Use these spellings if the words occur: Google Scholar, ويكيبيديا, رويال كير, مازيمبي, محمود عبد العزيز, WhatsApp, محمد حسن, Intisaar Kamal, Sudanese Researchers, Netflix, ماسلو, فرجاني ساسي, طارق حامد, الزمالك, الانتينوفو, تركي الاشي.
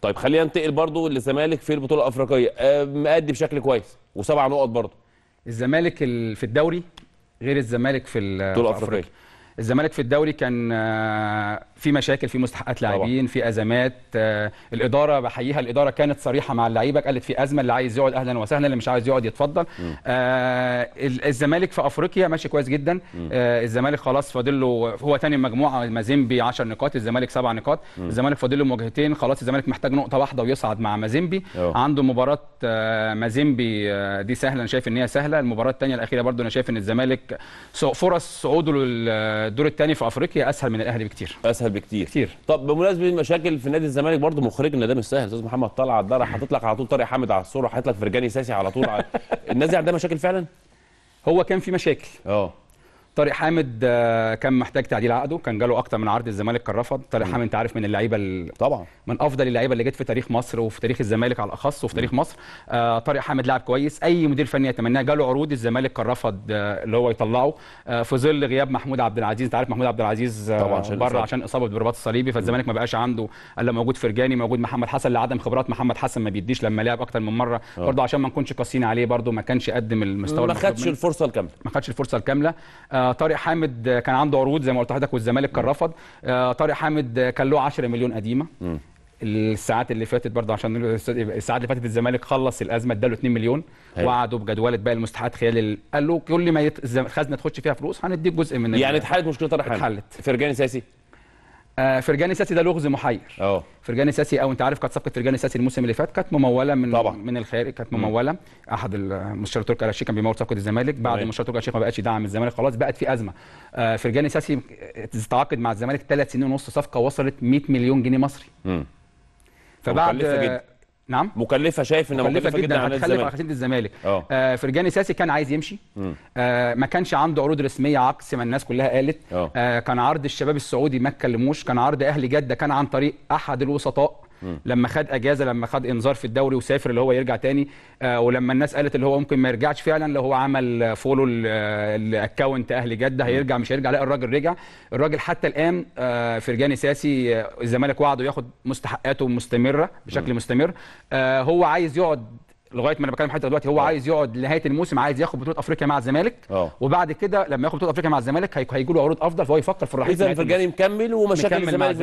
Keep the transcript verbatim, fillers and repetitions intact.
طيب خلينا ننتقل برضو للزمالك في البطوله الافريقيه، مأدي بشكل كويس وسبع نقط برضو. الزمالك في الدوري غير الزمالك في البطوله الافريقيه. الزمالك في الدوري كان في مشاكل، في مستحقات لاعبين، في ازمات. الاداره بحييها، الاداره كانت صريحه مع اللعيبه، قالت في ازمه، اللي عايز يقعد اهلا وسهلا، اللي مش عايز يقعد يتفضل. آه الزمالك في افريقيا ماشي كويس جدا. آه الزمالك خلاص فاضل له، هو ثاني مجموعه، مازيمبي عشر نقاط، الزمالك سبع نقاط. مم. الزمالك فاضل له مواجهتين، خلاص الزمالك محتاج نقطه واحده ويصعد مع مازيمبي. عنده مباراه آه مازيمبي آه دي سهله، انا شايف ان هي سهله. المباراه الثانيه الاخيره برده انا شايف ان الزمالك فرص صعوده لل الدور الثاني في افريقيا اسهل من الاهلي بكتير، اسهل بكتير كتير. طب بمناسبه المشاكل في نادي الزمالك برضه مخرجنا ده مش سهل، استاذ محمد طلع على الدار، حاطط لك على طول طارق حامد على الصوره، حاطط لك فرجاني ساسي على طول على... الناس دي عندها مشاكل فعلا. هو كان في مشاكل. اه طارق حامد كان محتاج تعديل عقده، كان جاله اكتر من عرض، الزمالك كان رفض. طارق حامد انت عارف من اللعيبه ال... طبعا من افضل اللعيبه اللي جت في تاريخ مصر وفي تاريخ الزمالك على الاخص وفي تاريخ مصر. آه طارق حامد لاعب كويس، اي مدير فني يتمناه، جاله عروض الزمالك كان رفض آه اللي هو يطلعه. آه في ظل غياب محمود عبد العزيز، انت عارف محمود عبد العزيز آه بره عشان اصابه بالرباط الصليبي، فالزمالك ما بقاش عنده الا موجود فرجاني، موجود محمد حسن لعدم خبرات، محمد حسن ما بيديش لما لعب اكتر من مره برضه عشان ما نكونش قاسيين عليه، برضه ما كانش يقدم المستوى، ما خدش الفرصه الكامله، ما خدش الفرصه الكامله. آه طارق حامد كان عنده عروض زي ما قلت لحضرتك والزمالك كان رفض. آه طارق حامد كان له عشرة مليون قديمه. م. الساعات اللي فاتت برضه عشان الساعات اللي فاتت الزمالك خلص الازمه، اداله اتنين مليون، وعدوا بجدوله باقي المستحقات خلال، قال له كل ما يت... الخزنه تخش فيها فلوس هنديك جزء من يعني اتحلت مشكله طارق حامد. اتحلت. فرجاني ساسي، آه فرجاني ساسي ده لغز محير. اه فرجاني ساسي، او انت عارف كانت صفقه فرجاني ساسي الموسم اللي فات كانت مموله من طبعا. من الخارج كانت مموله. م. احد المستشار تركي الاشي كان بيمول صفقه الزمالك، بعد المستشار تركي الاشي ما بقاش يدعم الزمالك، خلاص بقت في ازمه. آه فرجاني ساسي تعاقد مع الزمالك ثلاث سنين ونص، صفقه وصلت مية مليون جنيه مصري. م. فبعد مكلفه جدا. نعم مكلفه، شايف انها مكلفه جدا على الزمالك. آه فرجاني ساسي كان عايز يمشي، آه ما كانش عنده عروض رسميه عكس ما الناس كلها قالت. آه كان عرض الشباب السعودي ما اتكلموش، كان عرض اهلي جده، كان عن طريق احد الوسطاء. م. لما خد اجازه، لما خد انذار في الدوري وسافر اللي هو يرجع تاني، آه ولما الناس قالت اللي هو ممكن ما يرجعش فعلا، لو هو عمل فولو الاكونت اهلي جده هيرجع مش هيرجع، لا الراجل رجع. الراجل حتى الان آه فرجاني ساسي آه الزمالك وعده ياخد مستحقاته مستمره بشكل م. مستمر. آه هو عايز يقعد لغايه ما انا بكلم حضرتك دلوقتي، هو أوه. عايز يقعد لنهايه الموسم، عايز ياخد بطوله افريقيا مع الزمالك. أوه. وبعد كده لما ياخد بطوله افريقيا مع الزمالك هيجي له عروض افضل، فهو يفكر في الرحيل. اذا فرجاني مكمل ومشاكل الزمالك